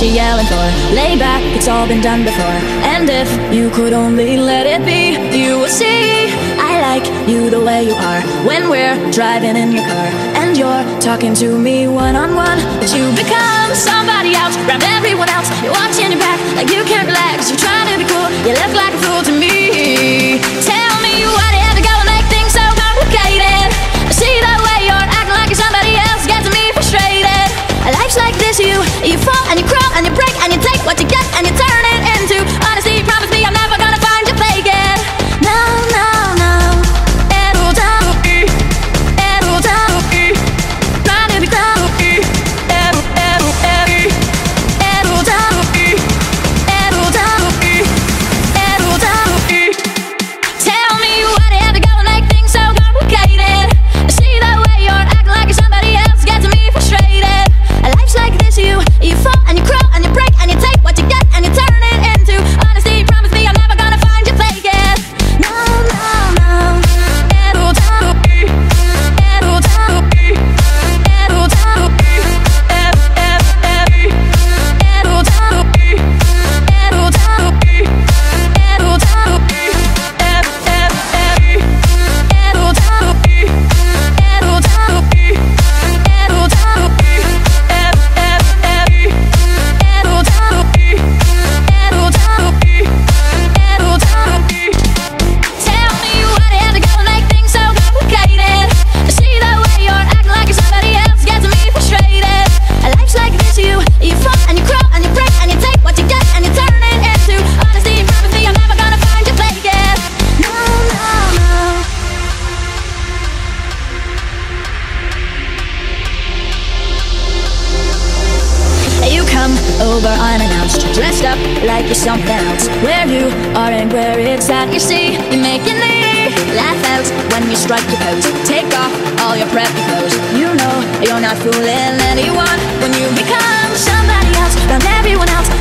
she yelling for? Lay back, it's all been done before. And if you could only let it be, you would see I like you the way you are. When we're driving in your car and you're talking to me one-on-one, but you become somebody else, grab everyone else. You're watching your back like you can't relax. You're trying to be cool, you look like a fool to me. Tell me why the hell you gotta make things so complicated. I see the way you're acting like you're somebody else, gets me frustrated. Life's like this, you fall and you crawl and you break and you take what you get and you turn it into honesty. Promise me I'm never gonna find you fake it. No, no, no. It'll double E. Trying to be double E. It'll double E. It'll double E. It'll double E. Tell me why the hell you gotta make things so complicated. I see the way you're acting like you're somebody else, gets me frustrated. Life's like this, you fall and you crawl and you break and you take what you get and you turn it into honesty. Promise me I'm never gonna find you fake it. No, no, no. It'll double E. It'll double E. It'll double E. It'll double E. It'll double E. It'll double E. It'll double E. It'll double E. It'll double E. It'll double E. It'll double E. It'll double E. Tell me why the hell you gotta make things so complicated. I see the way you're acting like you're somebody else, gets me frustrated. Life's like this, you fall and you crawl and you break and you take what you get and you turn it into honesty. Promise me I'm never gonna find you fake it. No, no, no. You come over unannounced, dressed up like you're something else. Where you are and where it's at, you see, you're making me laugh out when you strike your pose. Take off all your preppy clothes. You know you're not fooling anyone when you become somebody else, not everyone else.